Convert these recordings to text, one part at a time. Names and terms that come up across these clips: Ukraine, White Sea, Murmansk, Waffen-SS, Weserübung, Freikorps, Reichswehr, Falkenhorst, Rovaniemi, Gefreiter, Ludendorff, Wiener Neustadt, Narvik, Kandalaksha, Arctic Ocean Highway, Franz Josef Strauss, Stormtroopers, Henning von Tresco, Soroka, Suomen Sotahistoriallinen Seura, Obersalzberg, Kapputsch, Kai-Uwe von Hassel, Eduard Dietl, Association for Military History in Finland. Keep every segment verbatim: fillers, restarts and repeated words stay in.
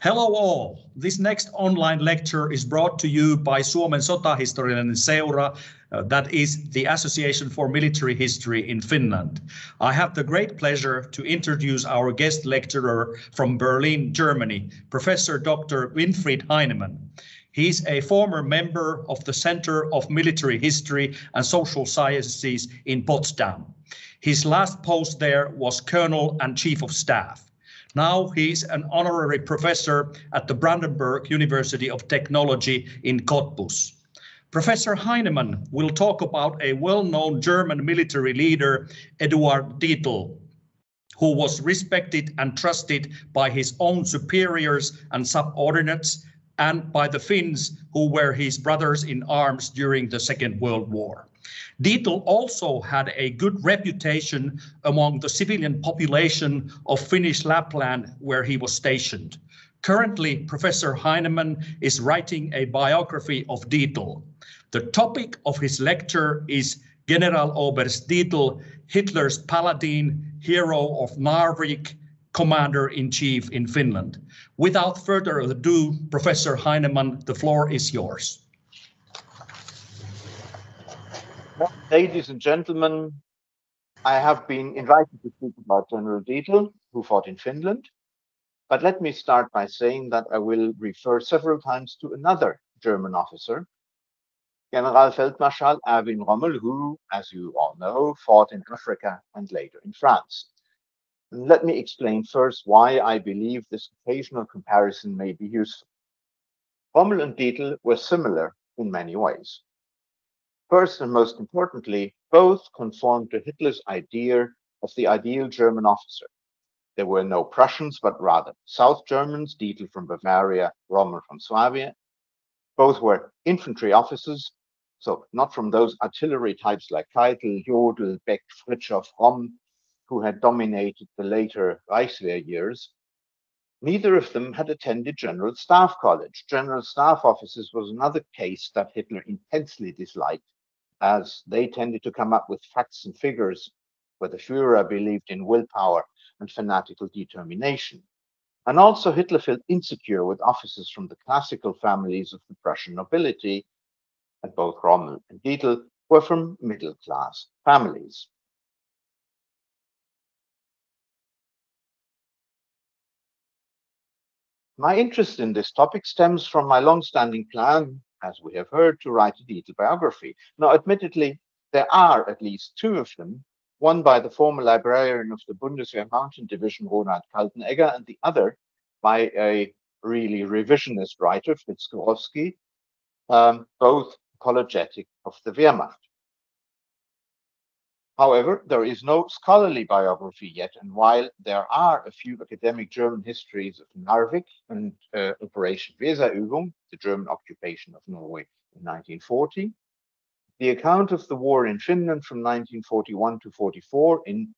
Hello all. This next online lecture is brought to you by Suomen Sotahistoriallinen Seura, uh, that is the Association for Military History in Finland. I have the great pleasure to introduce our guest lecturer from Berlin, Germany, Professor Doctor Winfried Heinemann. He is a former member of the Center of Military History and Social Sciences in Potsdam. His last post there was Colonel and Chief of Staff. Now he's an honorary professor at the Brandenburg University of Technology in Cottbus. Professor Heinemann will talk about a well-known German military leader, Eduard Dietl, who was respected and trusted by his own superiors and subordinates and by the Finns, who were his brothers in arms during the Second World War. Dietl also had a good reputation among the civilian population of Finnish Lapland, where he was stationed. Currently, Professor Heinemann is writing a biography of Dietl. The topic of his lecture is Generaloberst Dietl, Hitler's Paladin, Hero of Narvik, Commander-in-Chief in Finland. Without further ado, Professor Heinemann, the floor is yours. Ladies and gentlemen, I have been invited to speak about General Dietl, who fought in Finland. But let me start by saying that I will refer several times to another German officer, Generalfeldmarschall Erwin Rommel, who, as you all know, fought in Africa and later in France. And let me explain first why I believe this occasional comparison may be useful. Rommel and Dietl were similar in many ways. First and most importantly, both conformed to Hitler's idea of the ideal German officer. There were no Prussians, but rather South Germans, Dietl from Bavaria, Rommel from Swabia. Both were infantry officers, so not from those artillery types like Keitel, Jodl, Beck, Fritsch, Romm, who had dominated the later Reichswehr years. Neither of them had attended General Staff College. General Staff officers was another case that Hitler intensely disliked, as they tended to come up with facts and figures where the Führer believed in willpower and fanatical determination. And also Hitler felt insecure with officers from the classical families of the Prussian nobility, and both Rommel and Dietl were from middle-class families. My interest in this topic stems from my long-standing plan, as we have heard, to write a Dietl biography. Now, admittedly, there are at least two of them, one by the former librarian of the Bundeswehr Mountain Division, Ronald Kaltenegger, and the other by a really revisionist writer, Fritz Kurovsky, um, both apologetic of the Wehrmacht. However, there is no scholarly biography yet, and while there are a few academic German histories of Narvik and uh, Operation Weserübung, the German occupation of Norway in nineteen forty, the account of the war in Finland from nineteen forty-one to forty-four in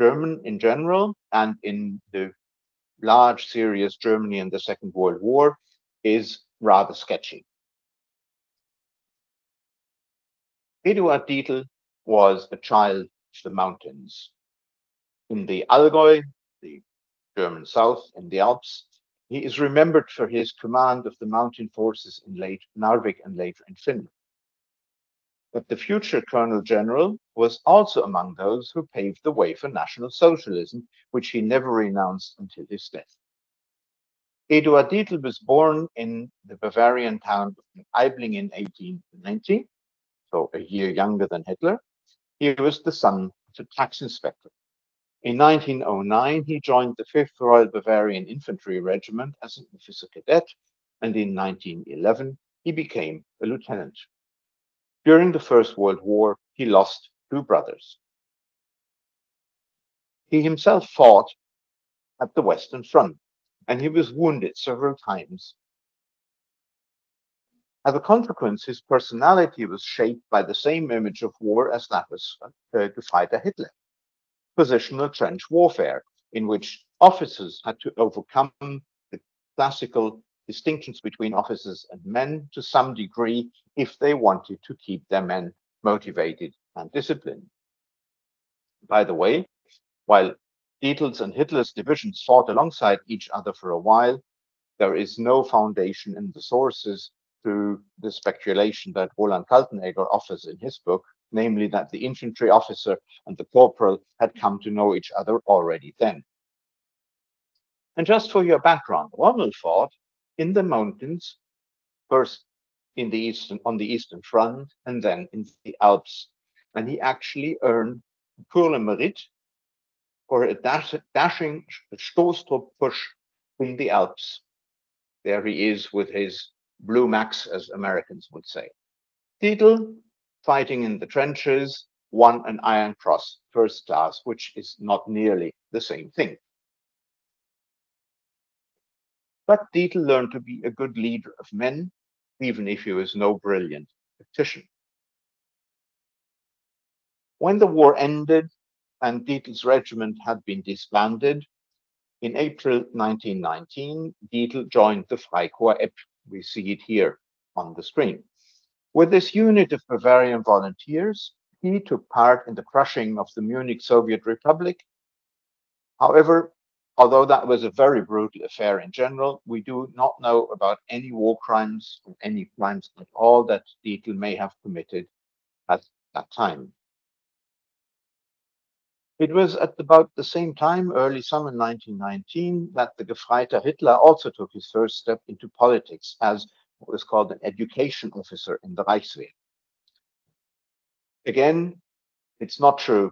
German in general and in the large series Germany and the Second World War is rather sketchy. Eduard Dietl was a child of the mountains. In the Allgäu, the German south, in the Alps, he is remembered for his command of the mountain forces in late Narvik and later in Finland. But the future Colonel General was also among those who paved the way for National Socialism, which he never renounced until his death. Eduard Dietl was born in the Bavarian town of Aibling in eighteen ninety, so a year younger than Hitler. He was the son of a tax inspector. In nineteen oh nine, he joined the fifth Royal Bavarian Infantry Regiment as an officer cadet, and in nineteen eleven, he became a lieutenant. During the First World War, he lost two brothers. He himself fought at the Western Front, and he was wounded several times. As a consequence, his personality was shaped by the same image of war as that was uh, to fight a Hitler, positional trench warfare, in which officers had to overcome the classical distinctions between officers and men to some degree if they wanted to keep their men motivated and disciplined. By the way, while Dietl's and Hitler's divisions fought alongside each other for a while, there is no foundation in the sources to the speculation that Roland Kaltenegger offers in his book, namely that the infantry officer and the corporal had come to know each other already then. And just for your background, Rommel fought in the mountains, first in the eastern, on the eastern front, and then in the Alps. And he actually earned Pour le Merite, or a dash, dashing Stoßtrupp push in the Alps. There he is with his blue max, as Americans would say. Dietl, fighting in the trenches, won an Iron Cross, first class, which is not nearly the same thing. But Dietl learned to be a good leader of men, even if he was no brilliant tactician. When the war ended and Dietl's regiment had been disbanded, in April nineteen nineteen, Dietl joined the Freikorps. We see it here on the screen. With this unit of Bavarian volunteers, he took part in the crushing of the Munich Soviet Republic. However, although that was a very brutal affair in general, we do not know about any war crimes, or any crimes at all that Dietl may have committed at that time. It was at about the same time, early summer nineteen nineteen, that the Gefreiter Hitler also took his first step into politics as what was called an education officer in the Reichswehr. Again, it's not true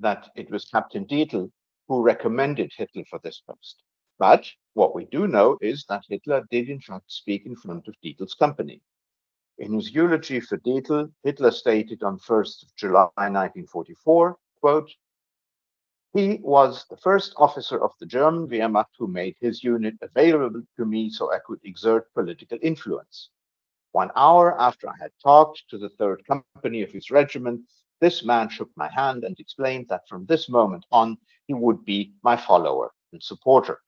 that it was Captain Dietl who recommended Hitler for this post. But what we do know is that Hitler did in fact speak in front of Dietl's company. In his eulogy for Dietl, Hitler stated on first of July nineteen forty-four, quote, "He was the first officer of the German Wehrmacht who made his unit available to me so I could exert political influence. One hour after I had talked to the third company of his regiment, this man shook my hand and explained that from this moment on, he would be my follower and supporter."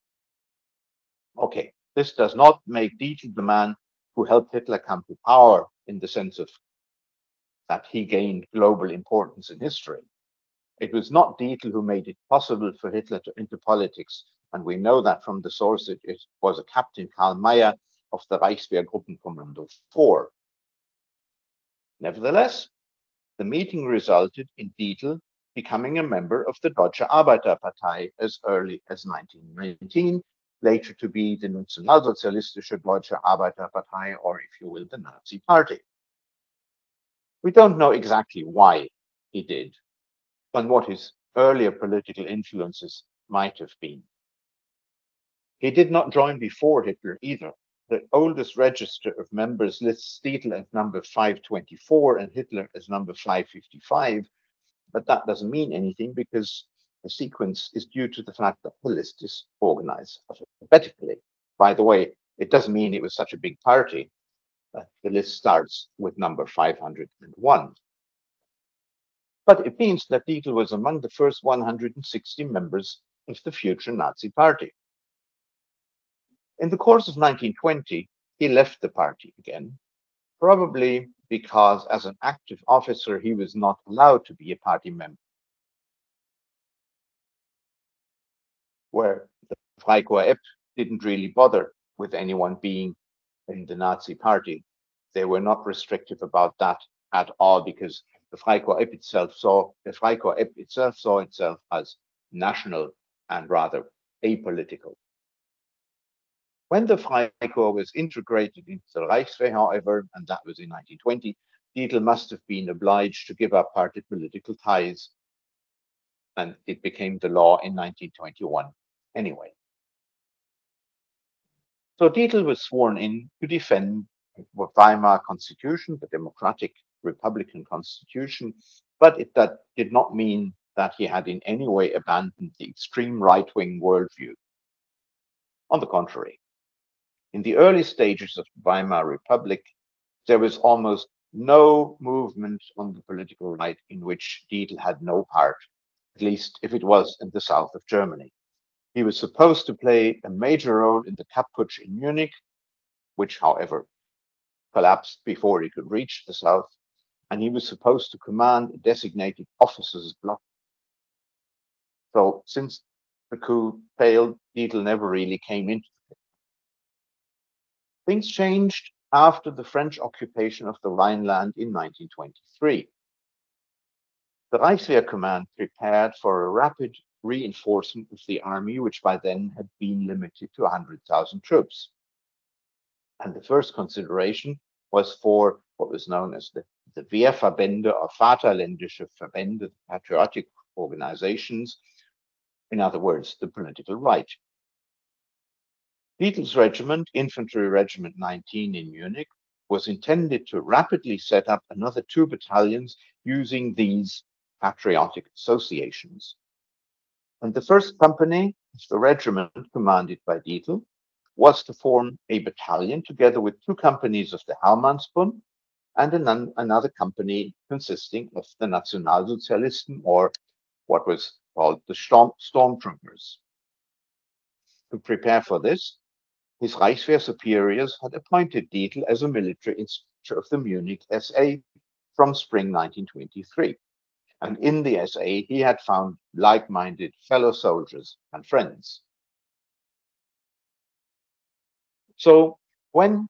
Okay, this does not make Dietl the man who helped Hitler come to power in the sense of that he gained global importance in history. It was not Dietl who made it possible for Hitler to enter politics, and we know that from the source that it was a Captain Karl Mayer of the Reichswehr Gruppenkommando four. Nevertheless, the meeting resulted in Dietl becoming a member of the Deutsche Arbeiterpartei as early as nineteen nineteen, later to be the Nationalsozialistische Deutsche Arbeiterpartei, or if you will, the Nazi Party. We don't know exactly why he did, and what his earlier political influences might have been. He did not join before Hitler either. The oldest register of members lists Dietl as number five twenty-four and Hitler as number five fifty-five, but that doesn't mean anything because the sequence is due to the fact that the list is organized alphabetically. By the way, it doesn't mean it was such a big party. The list starts with number five hundred and one. But it means that Dietl was among the first one hundred sixty members of the future Nazi party. In the course of nineteen twenty, he left the party again, probably because as an active officer, he was not allowed to be a party member, where the Freikorps didn't really bother with anyone being in the Nazi party. They were not restrictive about that at all because The Freikorps itself saw the Freikorps itself saw itself as national and rather apolitical. When the Freikorps was integrated into the Reichswehr, however, and that was in nineteen twenty, Dietl must have been obliged to give up party political ties, and it became the law in nineteen twenty-one anyway. So Dietl was sworn in to defend the Weimar Constitution, the democratic Republican Constitution, but it, that did not mean that he had in any way abandoned the extreme right-wing worldview. On the contrary, in the early stages of the Weimar Republic, there was almost no movement on the political right in which Dietl had no part, at least if it was in the south of Germany. He was supposed to play a major role in the Kapputsch in Munich, which, however, collapsed before he could reach the south. And he was supposed to command a designated officer's block. So since the coup failed, Dietl never really came into it. Things changed after the French occupation of the Rhineland in nineteen twenty-three. The Reichswehr command prepared for a rapid reinforcement of the army, which by then had been limited to one hundred thousand troops. And the first consideration was for what was known as the, the Wehrverbände or Vaterländische Verbände, patriotic organizations, in other words, the political right. Dietl's regiment, Infantry Regiment nineteen in Munich, was intended to rapidly set up another two battalions using these patriotic associations. And the first company of the regiment, commanded by Dietl, was to form a battalion together with two companies of the Hallmannsbund and an, another company consisting of the Nationalsozialisten, or what was called the Storm, Stormtroopers. To prepare for this, his Reichswehr superiors had appointed Dietl as a military instructor of the Munich S A from spring nineteen twenty-three. And in the S A, he had found like-minded fellow soldiers and friends. So when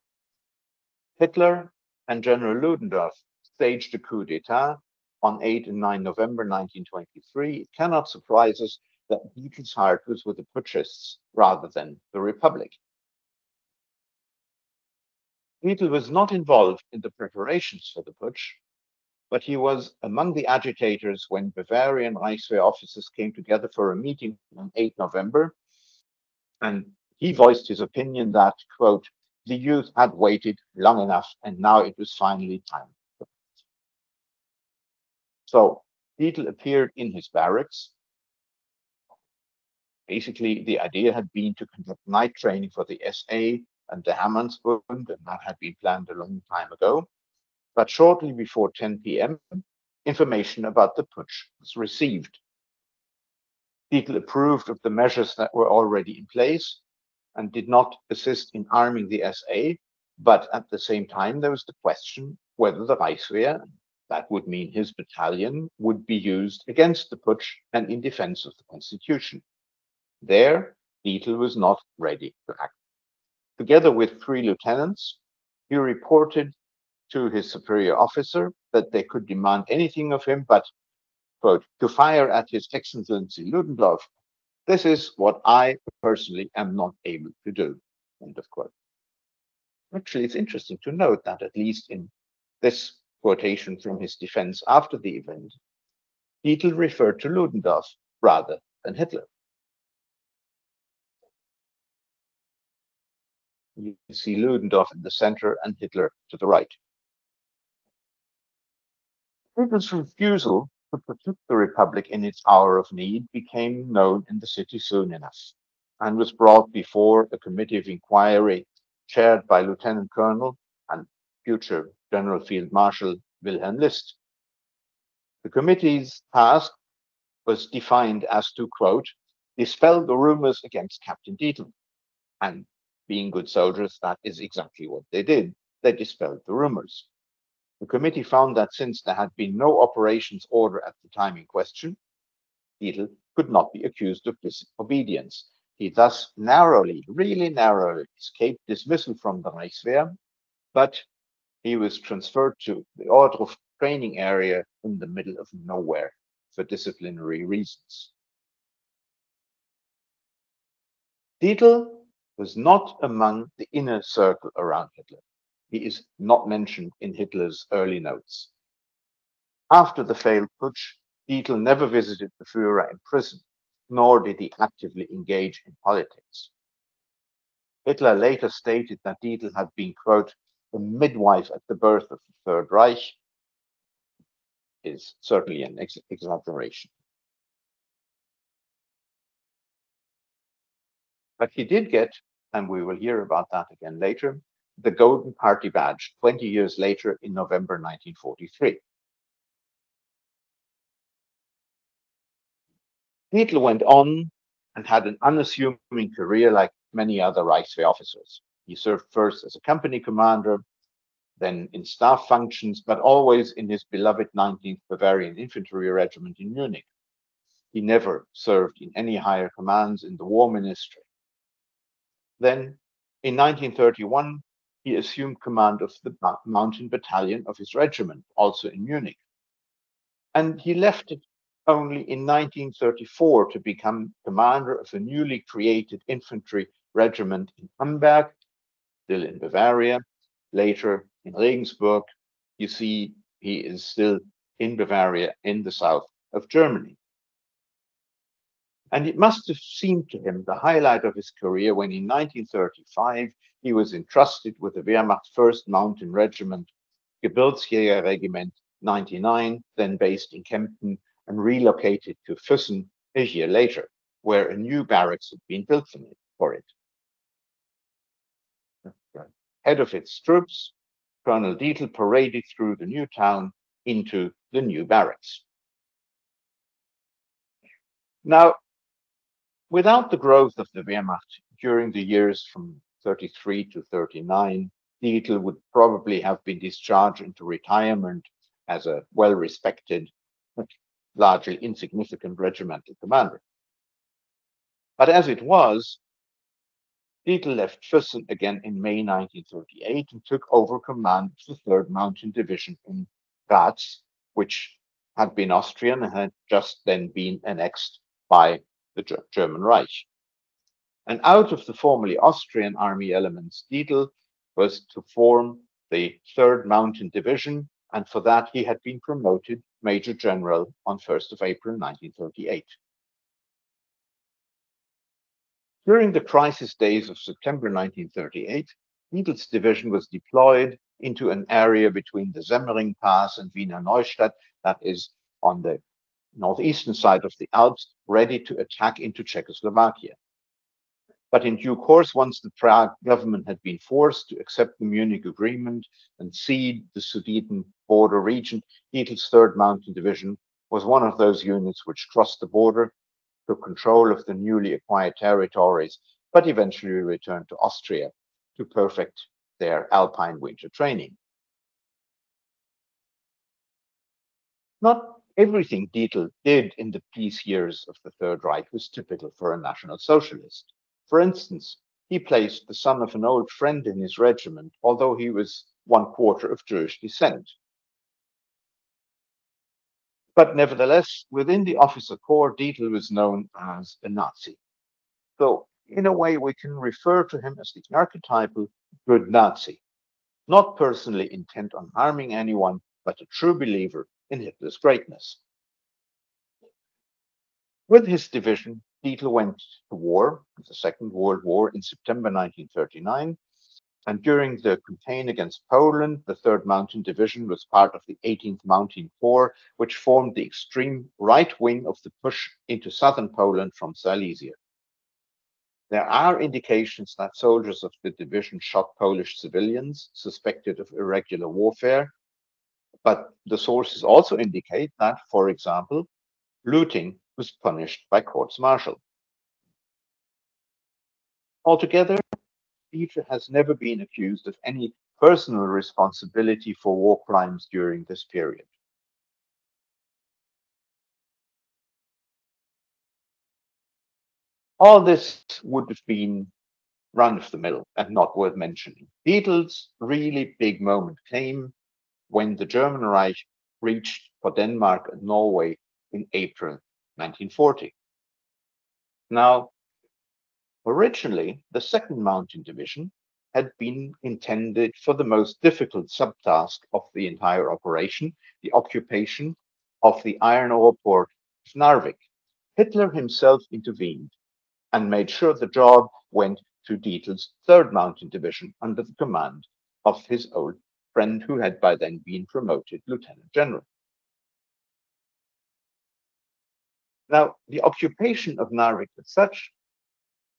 Hitler and General Ludendorff staged a coup d'etat on eight and nine November nineteen twenty-three, it cannot surprise us that Dietl's heart was with the putschists rather than the Republic. Dietl was not involved in the preparations for the putsch, but he was among the agitators when Bavarian Reichswehr officers came together for a meeting on eight November, and he voiced his opinion that, quote, the youth had waited long enough and now it was finally time. So Dietl appeared in his barracks. Basically, the idea had been to conduct night training for the S A and the Hallmannsbund, and that had been planned a long time ago. But shortly before ten P M, information about the putsch was received. Dietl approved of the measures that were already in place and did not assist in arming the S A, but at the same time, there was the question whether the Reichswehr, that would mean his battalion, would be used against the putsch and in defense of the constitution. There, Dietl was not ready to act. Together with three lieutenants, he reported to his superior officer that they could demand anything of him but, quote, to fire at His Excellency Ludendorff. This is what I personally am not able to do, end of quote. Actually, it's interesting to note that at least in this quotation from his defense after the event, Dietl referred to Ludendorff rather than Hitler. You see Ludendorff in the center and Hitler to the right. Hitler's refusal to protect the Republic in its hour of need became known in the city soon enough and was brought before a committee of inquiry chaired by Lieutenant Colonel and future General Field Marshal Wilhelm List. The committee's task was defined as to, quote, dispel the rumors against Captain Dietl, and being good soldiers, that is exactly what they did. They dispelled the rumors. The committee found that since there had been no operations order at the time in question, Dietl could not be accused of disobedience. He thus narrowly, really narrowly, escaped dismissal from the Reichswehr, but he was transferred to the Ordrup training area in the middle of nowhere for disciplinary reasons. Dietl was not among the inner circle around Hitler. He is not mentioned in Hitler's early notes. After the failed putsch, Dietl never visited the Führer in prison, nor did he actively engage in politics. Hitler later stated that Dietl had been, quote, a midwife at the birth of the Third Reich. Is certainly an ex exaggeration. But he did get, and we will hear about that again later, the Golden Party Badge twenty years later in November nineteen forty-three. Dietl went on and had an unassuming career like many other Reichswehr officers. He served first as a company commander, then in staff functions, but always in his beloved nineteenth Bavarian Infantry Regiment in Munich. He never served in any higher commands in the War Ministry. Then, in nineteen thirty-one, he assumed command of the mountain battalion of his regiment, also in Munich. And he left it only in nineteen thirty-four to become commander of a newly created infantry regiment in Hamburg, still in Bavaria, later in Regensburg. You see, he is still in Bavaria, in the south of Germany. And it must have seemed to him the highlight of his career when in nineteen thirty-five he was entrusted with the Wehrmacht's first mountain regiment, Gebirgsjägerregiment ninety-nine, then based in Kempten and relocated to Füssen a year later, where a new barracks had been built for it. Head of its troops, Colonel Dietl paraded through the new town into the new barracks. Now, without the growth of the Wehrmacht during the years from thirty-three to thirty-nine, Dietl would probably have been discharged into retirement as a well-respected, but largely insignificant regimental commander. But as it was, Dietl left Füssen again in May nineteen thirty-eight and took over command of the third Mountain Division in Graz, which had been Austrian and had just then been annexed by the German Reich. And out of the formerly Austrian army elements, Dietl was to form the third Mountain Division, and for that he had been promoted Major General on first of April nineteen thirty-eight. During the crisis days of September nineteen thirty-eight, Dietl's division was deployed into an area between the Semmering Pass and Wiener Neustadt, that is on the northeastern side of the Alps, ready to attack into Czechoslovakia. But in due course, once the Prague government had been forced to accept the Munich Agreement and cede the Sudeten border region, Dietl's third Mountain Division was one of those units which crossed the border, took control of the newly acquired territories, but eventually returned to Austria to perfect their Alpine winter training. Not everything Dietl did in the peace years of the Third Reich was typical for a National Socialist. For instance, he placed the son of an old friend in his regiment, although he was one quarter of Jewish descent. But nevertheless, within the officer corps, Dietl was known as a Nazi. So, in a way, we can refer to him as the archetypal good Nazi, not personally intent on harming anyone, but a true believer in Hitler's greatness. With his division, Dietl went to war, the Second World War, in September nineteen thirty-nine, and during the campaign against Poland, the third Mountain Division was part of the eighteenth Mountain Corps, which formed the extreme right wing of the push into southern Poland from Silesia. There are indications that soldiers of the division shot Polish civilians suspected of irregular warfare, but the sources also indicate that, for example, looting was punished by courts-martial. Altogether, Dietl has never been accused of any personal responsibility for war crimes during this period. All this would have been run-of-the-mill and not worth mentioning. Dietl's really big moment came when the German Reich reached for Denmark and Norway in April nineteen forty. Now, originally, the Second Mountain Division had been intended for the most difficult subtask of the entire operation, the occupation of the iron ore port of Narvik. Hitler himself intervened and made sure the job went to Dietl's Third Mountain Division under the command of his old friend, who had by then been promoted Lieutenant General. Now, the occupation of Narvik as such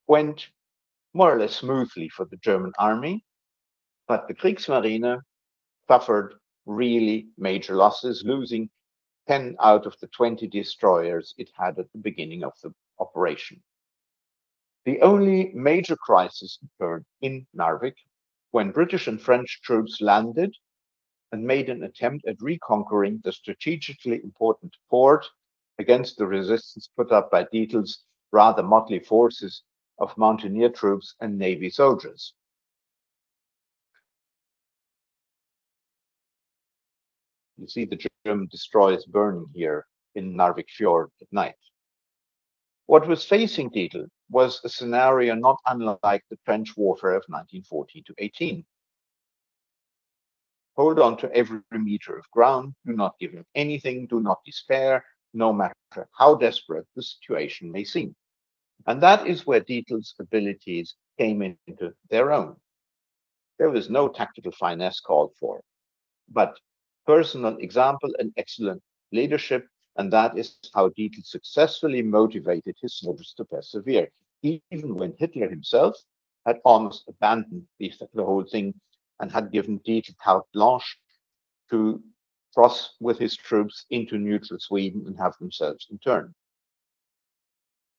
went more or less smoothly for the German army, but the Kriegsmarine suffered really major losses, losing ten out of the twenty destroyers it had at the beginning of the operation. The only major crisis occurred in Narvik when British and French troops landed and made an attempt at reconquering the strategically important port against the resistance put up by Dietl's rather motley forces of mountaineer troops and navy soldiers. You see the German destroyers burning here in Narvik Fjord at night. What was facing Dietl was a scenario not unlike the trench warfare of nineteen fourteen to eighteen. Hold on to every meter of ground, do not give up anything, do not despair, no matter how desperate the situation may seem. And that is where Dietl's abilities came into their own. There was no tactical finesse called for, but personal example and excellent leadership, and that is how Dietl successfully motivated his soldiers to persevere, even when Hitler himself had almost abandoned the, the whole thing and had given Dietl carte blanche to cross with his troops into neutral Sweden and have themselves in turn.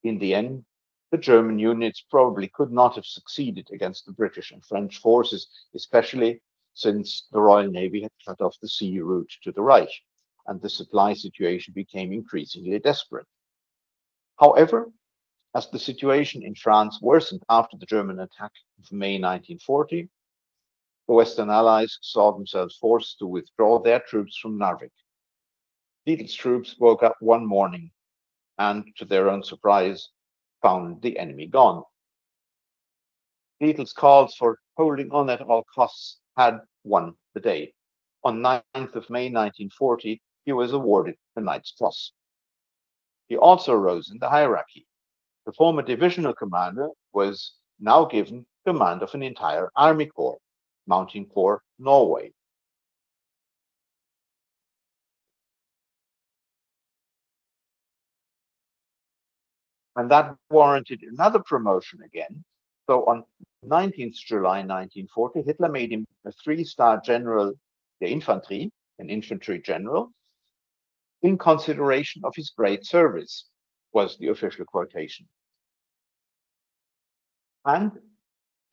In the end, the German units probably could not have succeeded against the British and French forces, especially since the Royal Navy had cut off the sea route to the Reich, and the supply situation became increasingly desperate. However, as the situation in France worsened after the German attack of May nineteen forty, the Western Allies saw themselves forced to withdraw their troops from Narvik. Dietl's troops woke up one morning and, to their own surprise, found the enemy gone. Dietl's calls for holding on at all costs had won the day. On ninth of May nineteen forty, he was awarded the Knight's Cross. He also rose in the hierarchy. The former divisional commander was now given command of an entire army corps, Mountain Corps, Norway. And that warranted another promotion again. So on nineteenth of July nineteen forty, Hitler made him a three-star general der Infanterie, an infantry general, in consideration of his great service, was the official quotation. And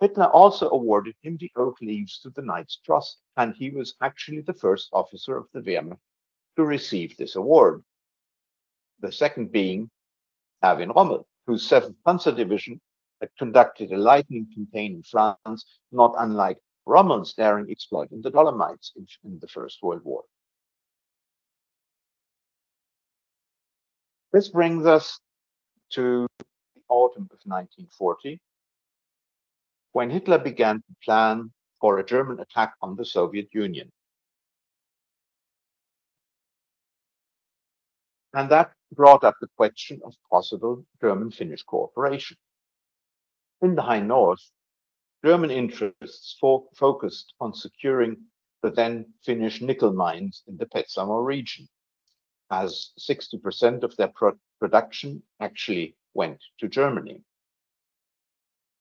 Hitler also awarded him the oak leaves to the Knight's Cross, and he was actually the first officer of the Wehrmacht to receive this award, the second being Erwin Rommel, whose seventh Panzer Division had conducted a lightning campaign in France, not unlike Rommel's daring exploit in the Dolomites in, in the First World War. This brings us to the autumn of nineteen forty, when Hitler began to plan for a German attack on the Soviet Union. And that brought up the question of possible German-Finnish cooperation. In the High North, German interests fo focused on securing the then Finnish nickel mines in the Petsamo region, as sixty percent of their pro production actually went to Germany.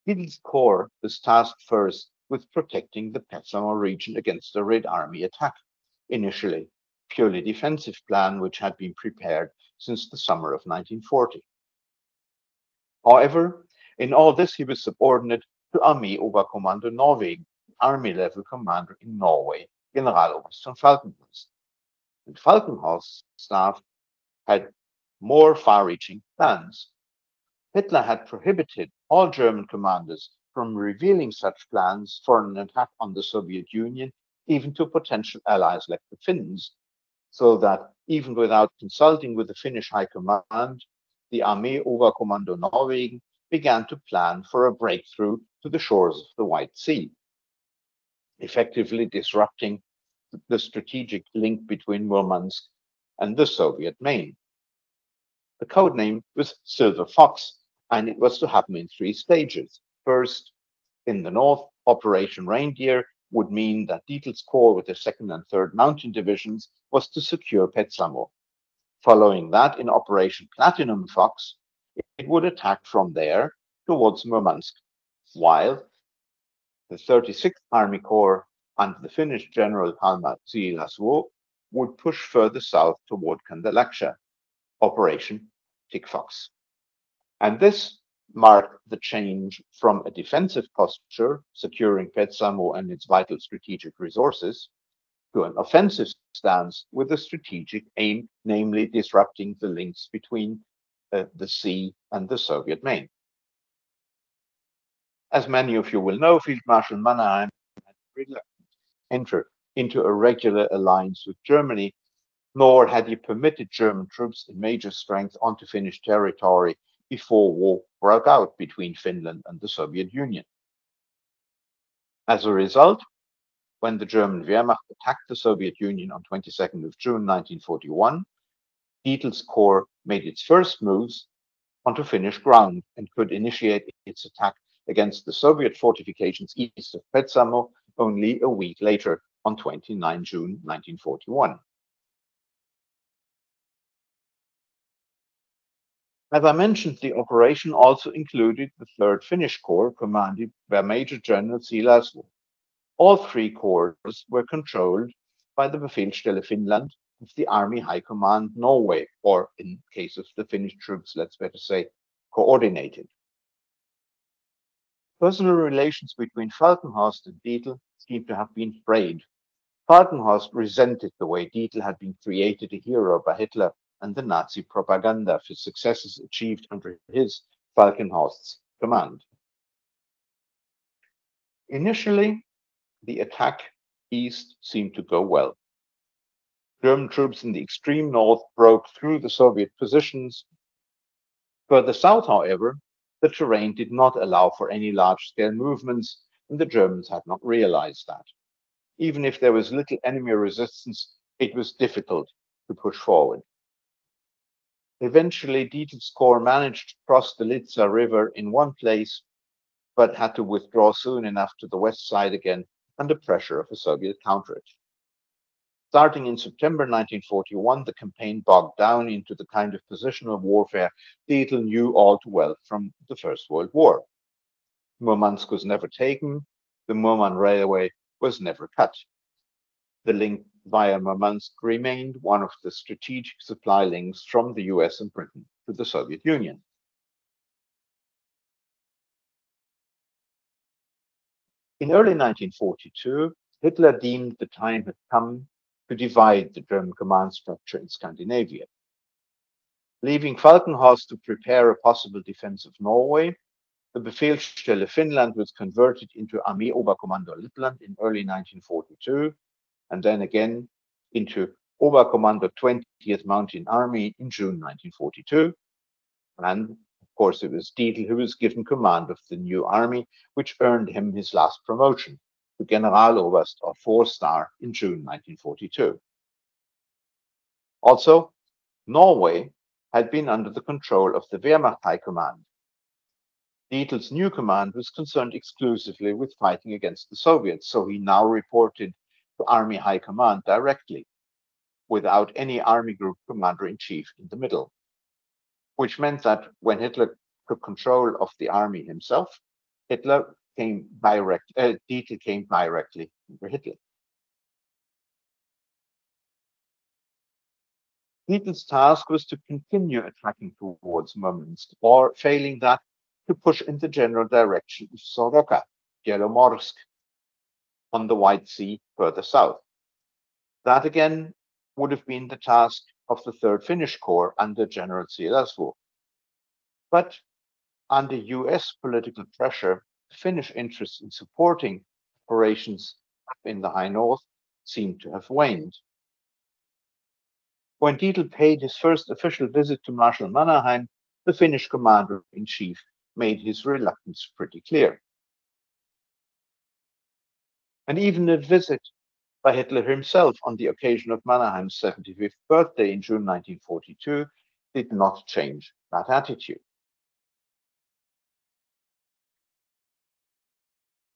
Dietl's corps was tasked first with protecting the Petsamo region against the Red Army attack, initially purely defensive plan which had been prepared since the summer of nineteen forty. However, in all this he was subordinate to Army Oberkommando Norwegen, Army level commander in Norway, Generaloberst von Falkenhorst. And Falkenhorst's staff had more far-reaching plans. Hitler had prohibited all German commanders from revealing such plans for an attack on the Soviet Union, even to potential allies like the Finns, so that even without consulting with the Finnish High Command, the Armee Oberkommando Norwegen began to plan for a breakthrough to the shores of the White Sea, effectively disrupting the strategic link between Murmansk and the Soviet main. The codename was Silver Fox, and it was to happen in three stages. First, in the north, Operation Reindeer would mean that Dietl's corps with the second and third mountain divisions was to secure Petsamo. Following that, in Operation Platinum Fox, it would attack from there towards Murmansk, while the thirty-sixth Army Corps under the Finnish General Halmar Siilasvuo would push further south toward Kandalaksha, Operation Tick Fox. And this marked the change from a defensive posture, securing Petsamo and its vital strategic resources, to an offensive stance with a strategic aim, namely disrupting the links between uh, the sea and the Soviet main. As many of you will know, Field Marshal Mannerheim had reluctantly entered into a regular alliance with Germany, nor had he permitted German troops in major strength onto Finnish territory before war broke out between Finland and the Soviet Union. As a result, when the German Wehrmacht attacked the Soviet Union on twenty-second of June nineteen forty-one, Dietl's corps made its first moves onto Finnish ground and could initiate its attack against the Soviet fortifications east of Petsamo only a week later, on twenty-ninth of June nineteen forty-one. As I mentioned, the operation also included the third Finnish Corps, commanded by Major General Siilasvuo. All three corps were controlled by the Befehlsstelle Finland of the Army High Command Norway, or in case of the Finnish troops, let's better say, coordinated. Personal relations between Falkenhorst and Dietl seem to have been frayed. Falkenhorst resented the way Dietl had been created a hero by Hitler and the Nazi propaganda for successes achieved under his, Falkenhorst's, command. Initially, the attack east seemed to go well. German troops in the extreme north broke through the Soviet positions. Further south, however, the terrain did not allow for any large-scale movements, and the Germans had not realized that. Even if there was little enemy resistance, it was difficult to push forward. Eventually, Dietl's corps managed to cross the Litsa River in one place, but had to withdraw soon enough to the west side again under pressure of a Soviet counterattack. Starting in September nineteen forty-one, the campaign bogged down into the kind of positional warfare Dietl knew all too well from the First World War. Murmansk was never taken, the Murman Railway was never cut. The link via Murmansk remained one of the strategic supply links from the U S and Britain to the Soviet Union. In early nineteen forty-two, Hitler deemed the time had come to divide the German command structure in Scandinavia. Leaving Falkenhorst to prepare a possible defense of Norway, the Befehlsstelle Finland was converted into Armee Oberkommando Lippland in early nineteen forty-two, and then again into Oberkommando twentieth Mountain Army in June nineteen forty-two. And of course, it was Dietl who was given command of the new army, which earned him his last promotion, the Generaloberst, or four-star, in June nineteen forty-two. Also, Norway had been under the control of the Wehrmacht High Command. Dietl's new command was concerned exclusively with fighting against the Soviets, so he now reported to Army High Command directly, without any Army Group Commander-in-Chief in the middle, which meant that when Hitler took control of the army himself, Hitler Came direct, uh, Dietl came directly under Hitler. Dietl's task was to continue attacking towards Murmansk, or failing that, to push in the general direction of Soroka, Yelomorsk, on the White Sea further south. That again would have been the task of the third Finnish Corps under General Siilasvuo. But under U S political pressure, Finnish interest in supporting operations up in the high north seemed to have waned. When Dietl paid his first official visit to Marshal Mannerheim, the Finnish commander-in-chief made his reluctance pretty clear. And even a visit by Hitler himself on the occasion of Mannerheim's seventy-fifth birthday in June nineteen forty-two did not change that attitude.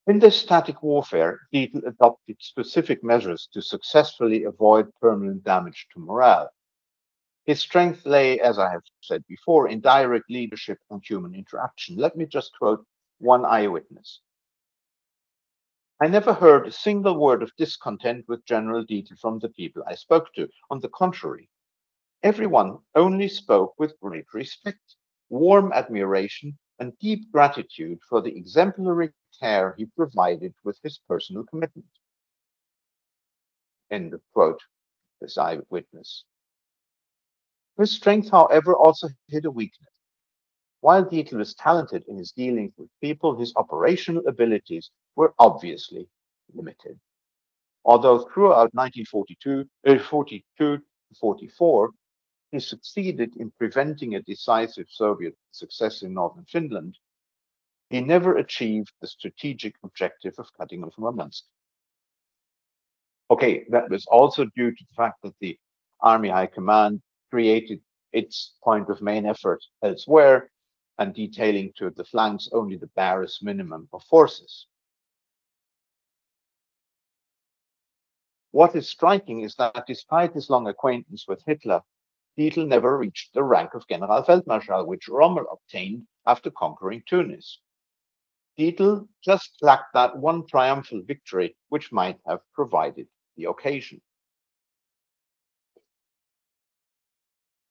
In this static warfare, Dietl adopted specific measures to successfully avoid permanent damage to morale. His strength lay, as I have said before, in direct leadership and human interaction. Let me just quote one eyewitness. "I never heard a single word of discontent with General Dietl from the people I spoke to. On the contrary, everyone only spoke with great respect, warm admiration, and deep gratitude for the exemplary care he provided with his personal commitment." End of quote, this eyewitness. His strength, however, also hid a weakness. While Dietl was talented in his dealings with people, his operational abilities were obviously limited. although throughout nineteen forty-two, uh, forty-two to forty-four, he succeeded in preventing a decisive Soviet success in northern Finland, he never achieved the strategic objective of cutting off Murmansk. Okay, that was also due to the fact that the Army High Command created its point of main effort elsewhere and detailing to the flanks only the barest minimum of forces. What is striking is that despite his long acquaintance with Hitler, Dietl never reached the rank of Generalfeldmarschall, which Rommel obtained after conquering Tunis. Dietl just lacked that one triumphal victory which might have provided the occasion.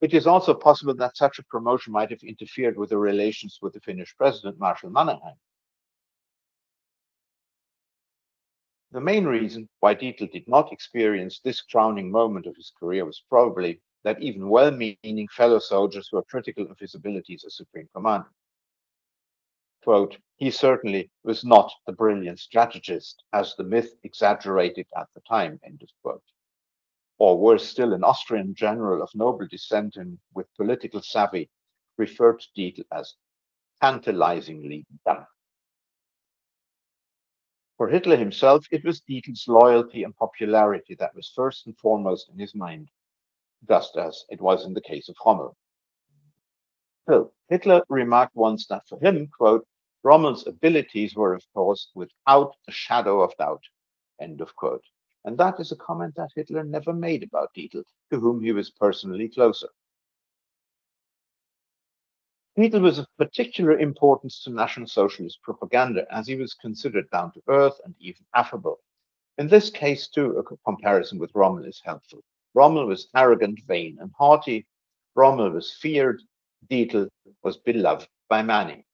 It is also possible that such a promotion might have interfered with the relations with the Finnish president, Marshal Mannerheim. The main reason why Dietl did not experience this crowning moment of his career was probably that even well-meaning fellow soldiers were critical of his abilities as Supreme Commander. Quote, he certainly was not the brilliant strategist as the myth exaggerated at the time, end of quote. Or worse still, an Austrian general of noble descent and with political savvy referred to Dietl as tantalizingly dumb. For Hitler himself, it was Dietl's loyalty and popularity that was first and foremost in his mind, just as it was in the case of Rommel. So, Hitler remarked once that for him, quote, Rommel's abilities were, of course, without a shadow of doubt, end of quote. And that is a comment that Hitler never made about Dietl, to whom he was personally closer. Dietl was of particular importance to National Socialist propaganda, as he was considered down to earth and even affable. In this case, too, a comparison with Rommel is helpful. Rommel was arrogant, vain, and haughty. Rommel was feared. Dietl was beloved by many.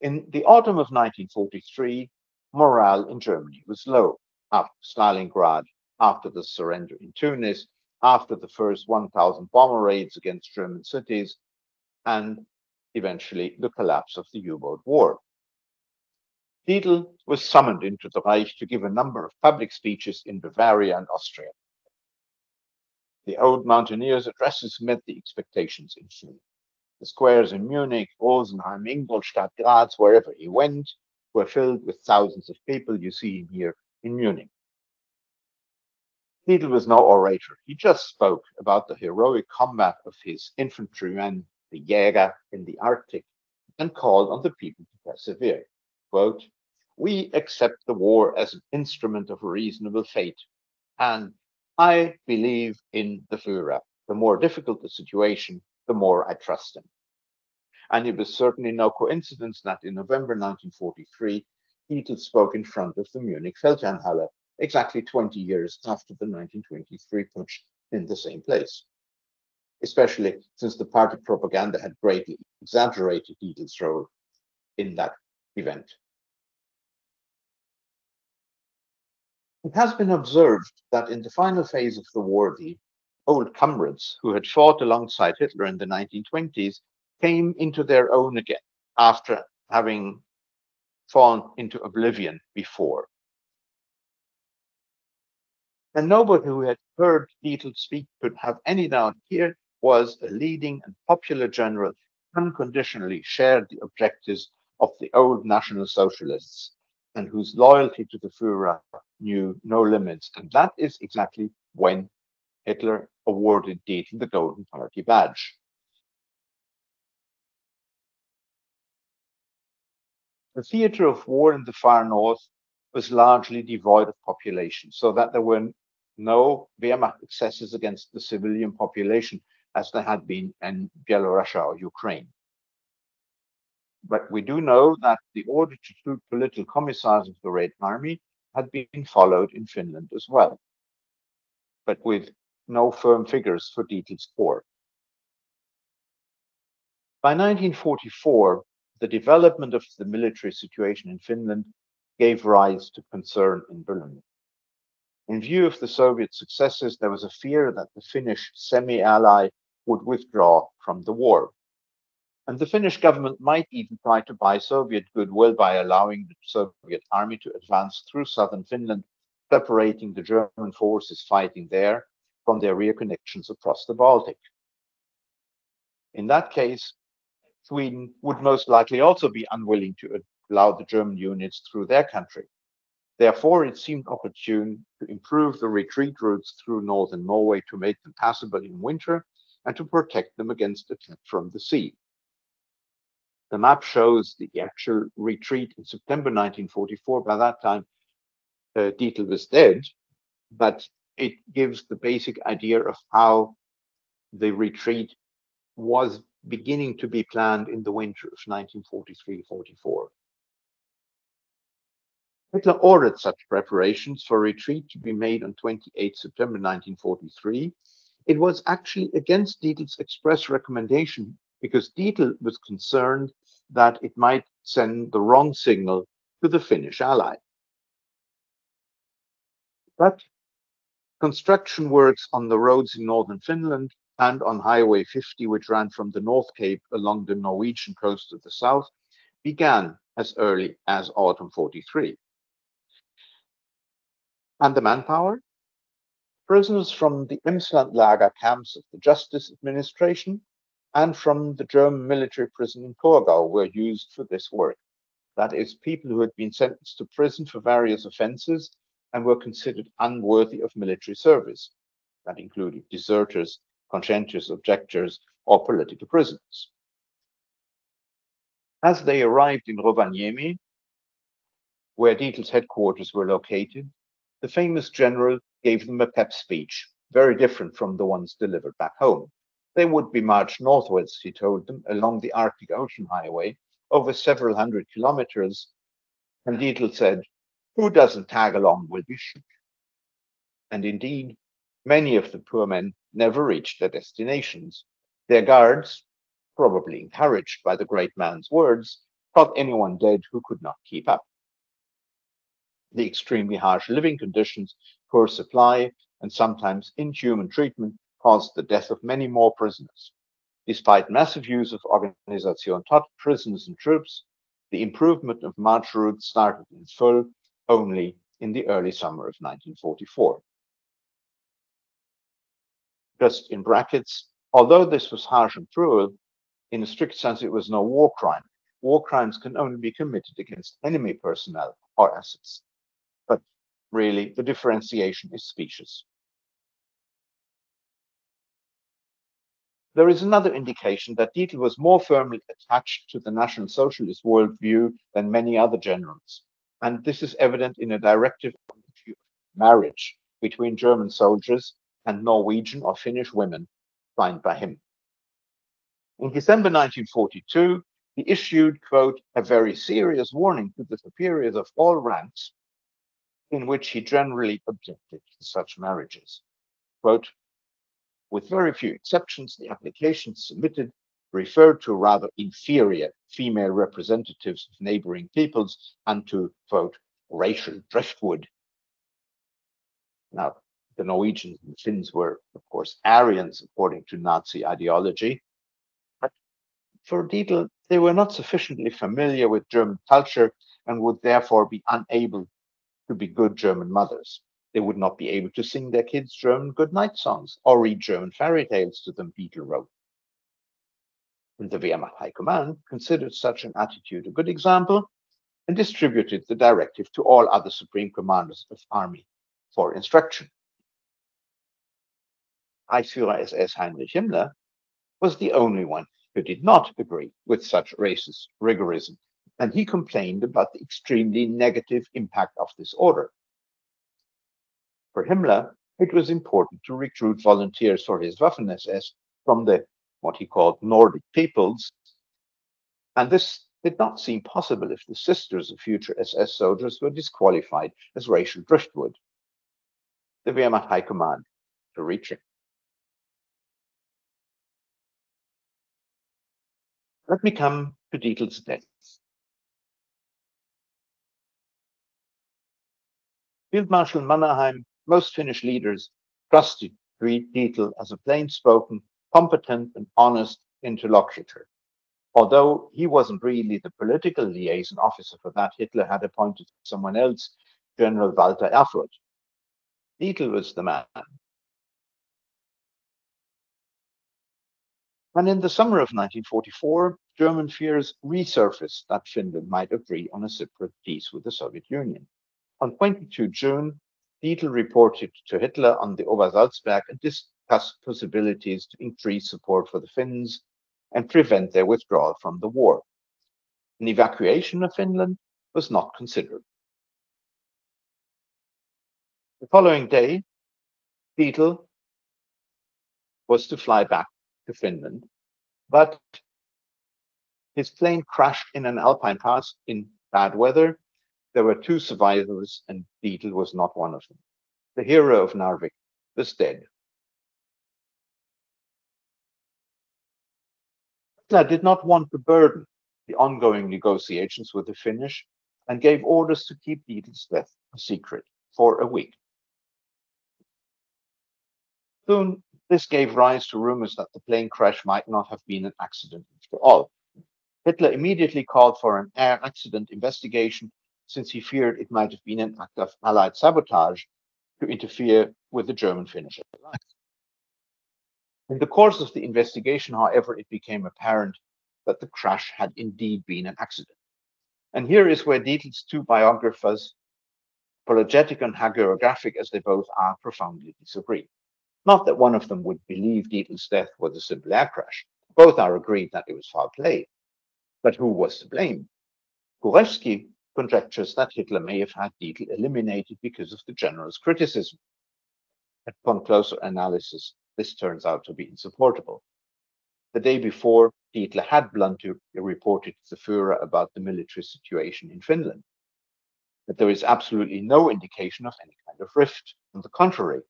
In the autumn of nineteen forty-three, morale in Germany was low. After Stalingrad, after the surrender in Tunis, after the first one thousand bomber raids against German cities, and eventually the collapse of the U-boat war. Dietl was summoned into the Reich to give a number of public speeches in Bavaria and Austria. The old mountaineer's addresses met the expectations in full. The squares in Munich, Rosenheim, Ingolstadt, Graz, wherever he went, were filled with thousands of people. You see him here in Munich. Dietl was no orator. He just spoke about the heroic combat of his infantrymen, the Jäger, in the Arctic, and called on the people to persevere. Quote, we accept the war as an instrument of a reasonable fate, and I believe in the Führer. The more difficult the situation, the more I trust him. And it was certainly no coincidence that in November nineteen forty-three, Dietl spoke in front of the Munich Feldherrnhalle, exactly twenty years after the nineteen twenty-three putsch in the same place, especially since the party propaganda had greatly exaggerated Dietl's role in that event. It has been observed that in the final phase of the war, the old comrades who had fought alongside Hitler in the nineteen twenties came into their own again after having fallen into oblivion before. And nobody who had heard Dietl speak could have any doubt here was a leading and popular general who unconditionally shared the objectives of the old National Socialists and whose loyalty to the Führer knew no limits. And that is exactly when Hitler awarded Dietl the Golden Party Badge. The theater of war in the far north was largely devoid of population, so that there were no Wehrmacht excesses against the civilian population as there had been in Belorussia or Ukraine. But we do know that the order to shoot political commissars of the Red Army had been followed in Finland as well, but with no firm figures for Dietl's corps. By nineteen forty-four, the development of the military situation in Finland gave rise to concern in Berlin. In view of the Soviet successes, there was a fear that the Finnish semi-ally would withdraw from the war. And the Finnish government might even try to buy Soviet goodwill by allowing the Soviet army to advance through southern Finland, separating the German forces fighting there from their rear connections across the Baltic. In that case, Sweden would most likely also be unwilling to allow the German units through their country. Therefore, it seemed opportune to improve the retreat routes through northern Norway to make them passable in winter and to protect them against attack from the sea. The map shows the actual retreat in September nineteen forty-four. By that time, uh, Dietl was dead, but it gives the basic idea of how the retreat was beginning to be planned in the winter of nineteen forty-three forty-four. Hitler ordered such preparations for retreat to be made on the twenty-eighth of September nineteen forty-three. It was actually against Dietl's express recommendation, because Dietl was concerned that it might send the wrong signal to the Finnish ally. But construction works on the roads in northern Finland and on Highway fifty, which ran from the North Cape along the Norwegian coast to the south, began as early as autumn forty-three. And the manpower? Prisoners from the Emslandlager camps of the Justice Administration and from the German military prison in Torgau were used for this work. That is, people who had been sentenced to prison for various offenses and were considered unworthy of military service. That included deserters, conscientious objectors, or political prisoners. As they arrived in Rovaniemi, where Dietl's headquarters were located, the famous general gave them a pep speech, very different from the ones delivered back home. They would be marched northwards, he told them, along the Arctic Ocean Highway, over several hundred kilometers. And Dietl said, "Who doesn't tag along will be shot." And indeed, many of the poor men never reached their destinations. Their guards, probably encouraged by the great man's words, shot anyone dead who could not keep up. The extremely harsh living conditions, poor supply, and sometimes inhuman treatment caused the death of many more prisoners. Despite massive use of Organisation T O T, prisoners and troops, the improvement of march routes started in full only in the early summer of nineteen forty-four. Just in brackets, although this was harsh and cruel, in a strict sense it was no war crime. War crimes can only be committed against enemy personnel or assets. But really, the differentiation is specious. There is another indication that Dietl was more firmly attached to the National Socialist worldview than many other generals, and this is evident in a directive on the issue of marriage between German soldiers and Norwegian or Finnish women signed by him. In December nineteen forty-two, he issued, quote, "a very serious warning to the superiors of all ranks," in which he generally objected to such marriages. Quote, "With very few exceptions, the applications submitted referred to rather inferior female representatives of neighboring peoples and to, quote, racial driftwood." Now, the Norwegians and Finns were, of course, Aryans according to Nazi ideology. But for Dietl, they were not sufficiently familiar with German culture and would therefore be unable to be good German mothers. They would not be able to sing their kids German goodnight songs or read German fairy tales to them, Dietl wrote. And the Wehrmacht High Command considered such an attitude a good example and distributed the directive to all other supreme commanders of army for instruction. Reichsführer S S Heinrich Himmler was the only one who did not agree with such racist rigorism, and he complained about the extremely negative impact of this order. For Himmler, it was important to recruit volunteers for his Waffen-S S from the, what he called, Nordic peoples, and this did not seem possible if the sisters of future S S soldiers were disqualified as racial driftwood. The Wehrmacht High Command to reach it. Let me come to Dietl's death. Field Marshal Mannerheim, most Finnish leaders trusted Dietl as a plain-spoken, competent, and honest interlocutor, although he wasn't really the political liaison officer for that. Hitler had appointed someone else, General Walter Erfurt. Dietl was the man. And in the summer of nineteen forty-four, German fears resurfaced that Finland might agree on a separate peace with the Soviet Union. On the twenty-second of June, Dietl reported to Hitler on the Obersalzberg and discussed possibilities to increase support for the Finns and prevent their withdrawal from the war. An evacuation of Finland was not considered. The following day, Dietl was to fly back to Finland, but his plane crashed in an alpine pass in bad weather. There were two survivors, and Dietl was not one of them. The hero of Narvik was dead. Hitler did not want to burden the ongoing negotiations with the Finnish and gave orders to keep Dietl's death a secret for a week. Soon, this gave rise to rumors that the plane crash might not have been an accident after all. Hitler immediately called for an air accident investigation, since he feared it might have been an act of Allied sabotage to interfere with the German-Finnish alliance. In the course of the investigation, however, it became apparent that the crash had indeed been an accident. And here is where Dietl's two biographers, apologetic and hagiographic as they both are, profoundly disagree. Not that one of them would believe Dietl's death was a simple air crash. Both are agreed that it was foul play. But who was to blame? Kurovsky conjectures that Hitler may have had Dietl eliminated because of the general's criticism. Upon closer analysis, this turns out to be insupportable. The day before, Dietl had bluntly reported to the Führer about the military situation in Finland. But there is absolutely no indication of any kind of rift. On the contrary,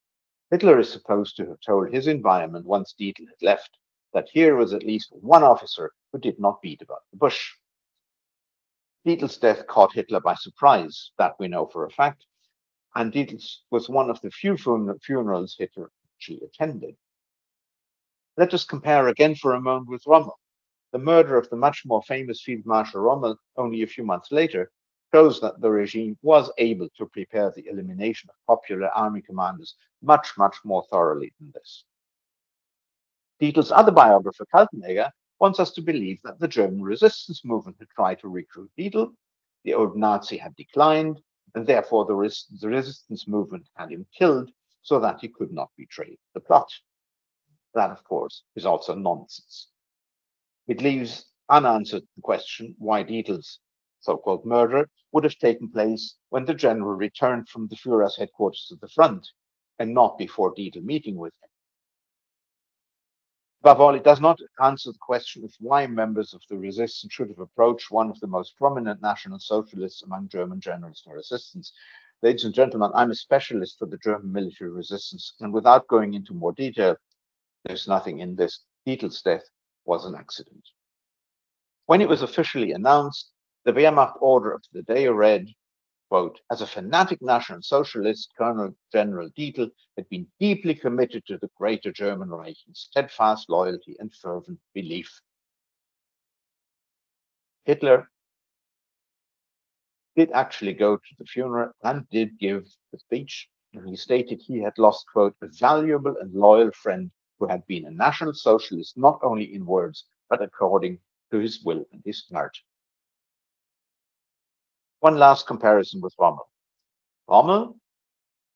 Hitler is supposed to have told his environment once Dietl had left that here was at least one officer who did not beat about the bush. Dietl's death caught Hitler by surprise, that we know for a fact, and Dietl's was one of the few funer funerals Hitler actually attended. Let us compare again for a moment with Rommel. The murder of the much more famous Field Marshal Rommel only a few months later shows that the regime was able to prepare the elimination of popular army commanders much, much more thoroughly than this. Dietl's other biographer, Kaltenegger, wants us to believe that the German resistance movement had tried to recruit Dietl, the old Nazi had declined, and therefore the, res the resistance movement had him killed so that he could not betray the plot. That, of course, is also nonsense. It leaves unanswered the question why Dietl's so-called murder would have taken place when the general returned from the Führer's headquarters to the front, and not before Dietl meeting with him. Above all, it does not answer the question of why members of the resistance should have approached one of the most prominent National Socialists among German generals for assistance. Ladies and gentlemen, I'm a specialist for the German military resistance, and without going into more detail, there's nothing in this. Dietl's death was an accident. When it was officially announced, the Wehrmacht order of the day read, quote, "As a fanatic National Socialist, Colonel General Dietl had been deeply committed to the greater German Reich in steadfast loyalty and fervent belief." Hitler did actually go to the funeral and did give the speech, and he stated he had lost, quote, "a valuable and loyal friend who had been a National Socialist, not only in words, but according to his will and his heart." One last comparison with Rommel. Rommel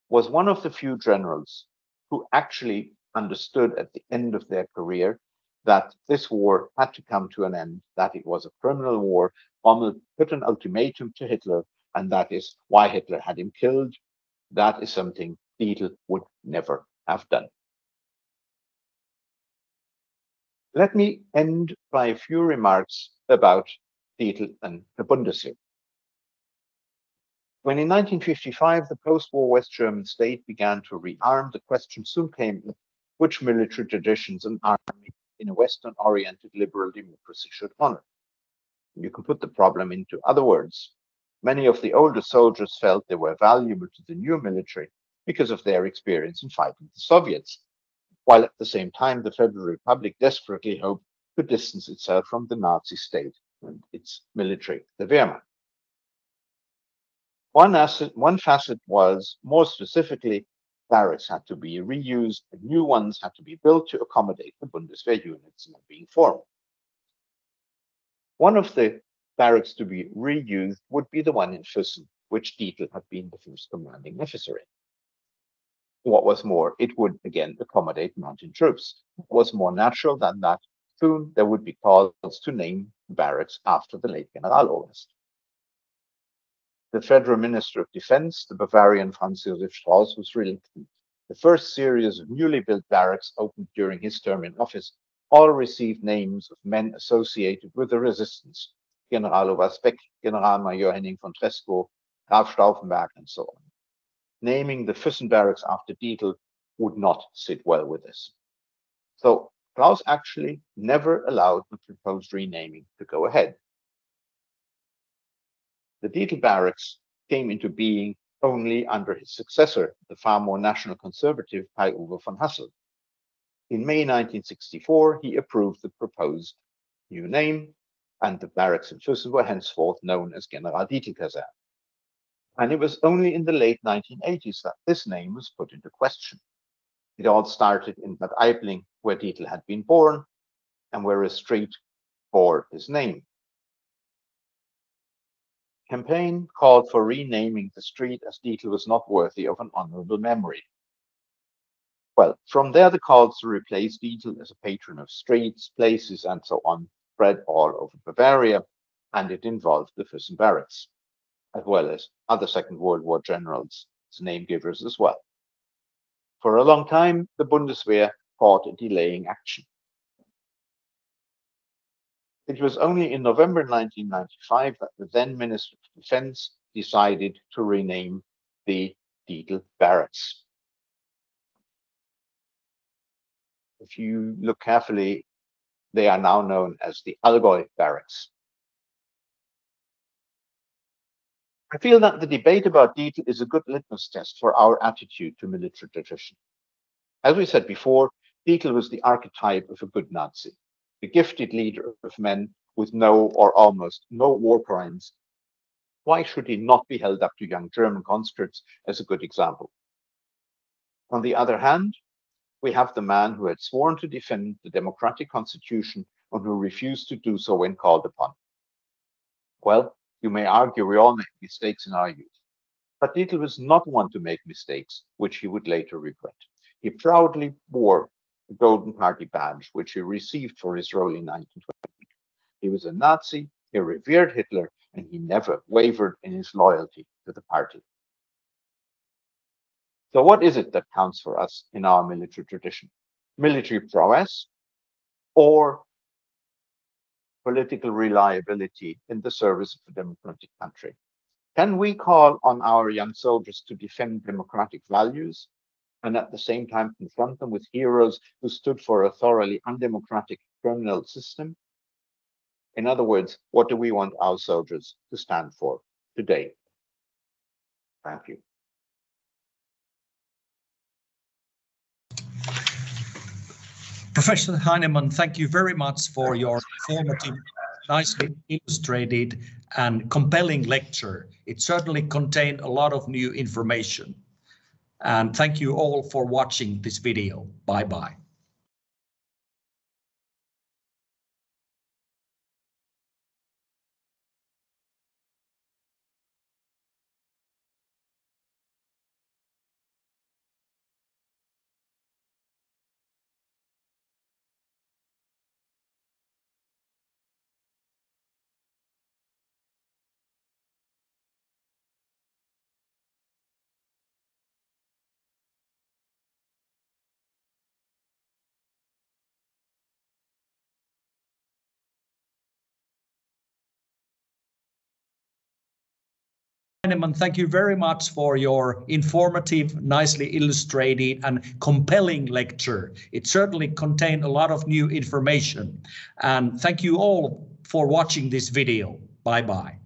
was one of the few generals who actually understood at the end of their career that this war had to come to an end, that it was a criminal war. Rommel put an ultimatum to Hitler, and that is why Hitler had him killed. That is something Dietl would never have done. Let me end by a few remarks about Dietl and the Bundeswehr. When in nineteen fifty-five, the post-war West German state began to rearm, the question soon came up which military traditions an army in a Western-oriented liberal democracy should honor. You can put the problem into other words. Many of the older soldiers felt they were valuable to the new military because of their experience in fighting the Soviets, while at the same time the Federal Republic desperately hoped to distance itself from the Nazi state and its military, the Wehrmacht. One, asset, one facet was, more specifically, barracks had to be reused, and new ones had to be built to accommodate the Bundeswehr units not being formed. One of the barracks to be reused would be the one in Füssen, which Dietl had been the first commanding officer in. What was more, it would again accommodate mountain troops. It was more natural than that. Soon there would be calls to name barracks after the late Generaloberst. The Federal Minister of Defense, the Bavarian Franz Josef Strauß, was reluctant. The first series of newly built barracks opened during his term in office all received names of men associated with the resistance: Generaloberst Beck, Generalmajor Henning von Tresco, Graf Stauffenberg, and so on. Naming the Füssen barracks after Dietl would not sit well with us. So Strauß actually never allowed the proposed renaming to go ahead. The Dietl barracks came into being only under his successor, the far more national conservative Kai-Uwe von Hassel. In May nineteen sixty-four, he approved the proposed new name, and the barracks in Füssen were henceforth known as General Dietl Kaserne. And it was only in the late nineteen eighties that this name was put into question. It all started in Bad Aibling, where Dietl had been born, and where a street bore his name. The campaign called for renaming the street, as Dietl was not worthy of an honorable memory. Well, from there the calls to replace Dietl as a patron of streets, places, and so on spread all over Bavaria, and it involved the Füssen barracks, as well as other Second World War generals as name givers as well. For a long time, the Bundeswehr fought a delaying action. It was only in November nineteen ninety-five that the then Minister of Defense decided to rename the Dietl barracks. If you look carefully, they are now known as the Allgäu barracks. I feel that the debate about Dietl is a good litmus test for our attitude to military tradition. As we said before, Dietl was the archetype of a good Nazi, the gifted leader of men with no or almost no war crimes. Why should he not be held up to young German conscripts as a good example? On the other hand, we have the man who had sworn to defend the democratic constitution and who refused to do so when called upon. Well, you may argue we all make mistakes in our youth, but Dietl was not one to make mistakes which he would later regret. He proudly wore the Golden Party badge, which he received for his role in nineteen twenty. He was a Nazi, he revered Hitler, and he never wavered in his loyalty to the party. So what is it that counts for us in our military tradition? Military prowess or political reliability in the service of a democratic country? Can we call on our young soldiers to defend democratic values and at the same time confront them with heroes who stood for a thoroughly undemocratic criminal system? In other words, what do we want our soldiers to stand for today? Thank you. Professor Heinemann, thank you very much for your informative, nicely illustrated and compelling lecture. It certainly contained a lot of new information. And thank you all for watching this video. Bye-bye. Heinemann, thank you very much for your informative, nicely illustrated and compelling lecture. It certainly contained a lot of new information. And thank you all for watching this video. Bye-bye.